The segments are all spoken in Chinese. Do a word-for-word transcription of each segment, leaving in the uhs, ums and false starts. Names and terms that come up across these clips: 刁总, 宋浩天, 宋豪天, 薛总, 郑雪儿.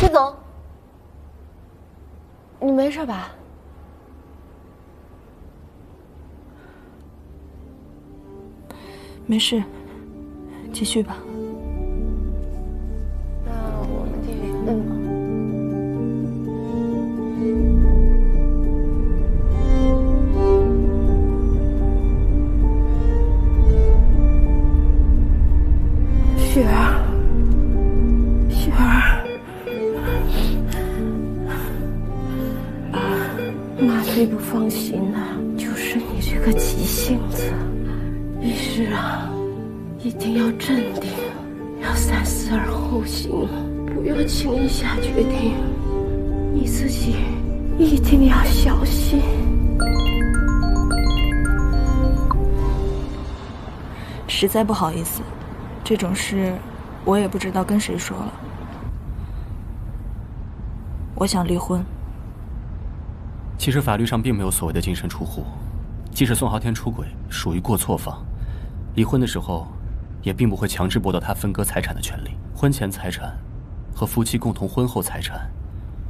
薛总，你没事吧？没事，继续吧。 雪儿，雪儿，啊，妈最不放心的就是你这个急性子，一时啊，一定要镇定，要三思而后行，不要轻易下决定，你自己一定要小心。实在不好意思。 这种事，我也不知道跟谁说了。我想离婚。其实法律上并没有所谓的净身出户，即使宋豪天出轨属于过错方，离婚的时候也并不会强制剥夺他分割财产的权利。婚前财产和夫妻共同婚后财产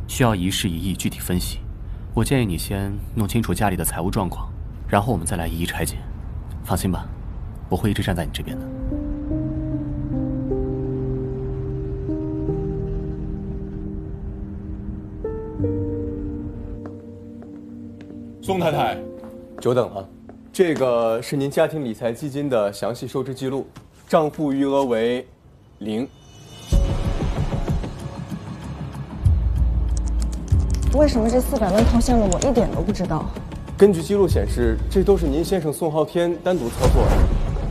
需要一事一议具体分析。我建议你先弄清楚家里的财务状况，然后我们再来一一拆解。放心吧，我会一直站在你这边的。 宋太太，久等了。这个是您家庭理财基金的详细收支记录，账户余额为零。为什么这四百万套现了我一点都不知道？根据记录显示，这都是您先生宋浩天单独操作的。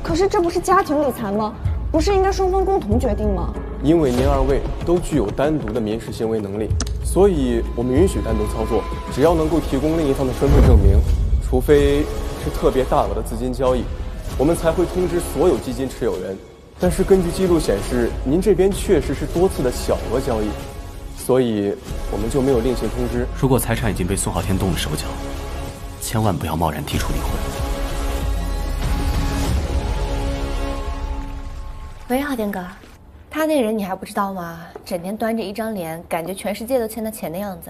可是这不是家庭理财吗？不是应该双方共同决定吗？因为您二位都具有单独的民事行为能力。 所以，我们允许单独操作，只要能够提供另一方的身份证明，除非是特别大额的资金交易，我们才会通知所有基金持有人。但是根据记录显示，您这边确实是多次的小额交易，所以我们就没有另行通知。如果财产已经被宋浩天动了手脚，千万不要贸然提出离婚。喂，浩天哥。 他那人你还不知道吗？整天端着一张脸，感觉全世界都欠他钱的样子。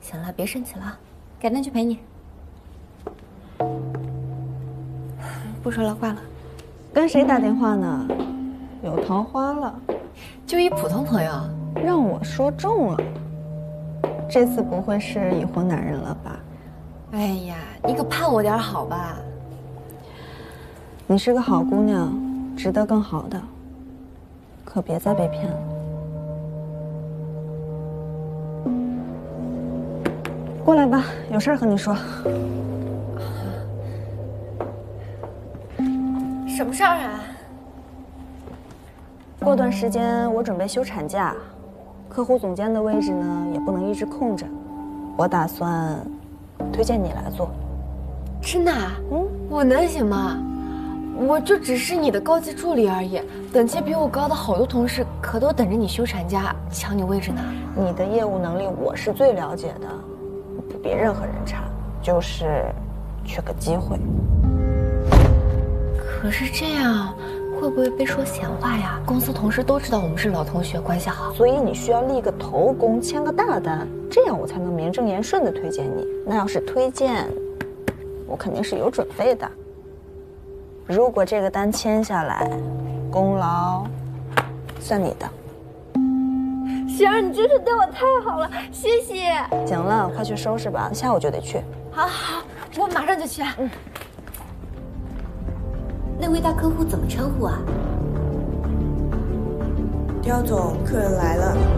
行了，别生气了，改天去陪你。不说了，挂了。跟谁打电话呢？有桃花了，就一普通朋友。让我说中了，这次不会是已婚男人了吧？哎呀，你可盼我点好吧？你是个好姑娘，值得更好的。 可别再被骗了。过来吧，有事儿和你说。什么事儿啊？过段时间我准备休产假，客户总监的位置呢也不能一直空着，我打算推荐你来做。真的？嗯，我能行吗？ 我就只是你的高级助理而已，等级比我高的好多同事可都等着你休产假抢你位置呢。你的业务能力我是最了解的，不比任何人差，就是缺个机会。可是这样会不会被说闲话呀？公司同事都知道我们是老同学，关系好，所以你需要立个头功，签个大单，这样我才能名正言顺的推荐你。那要是推荐，我肯定是有准备的。 如果这个单签下来，功劳算你的。雪儿，你真是对我太好了，谢谢。行了，快去收拾吧，下午就得去。好，好，我马上就去。嗯。那位大客户怎么称呼啊？刁总，客人来了。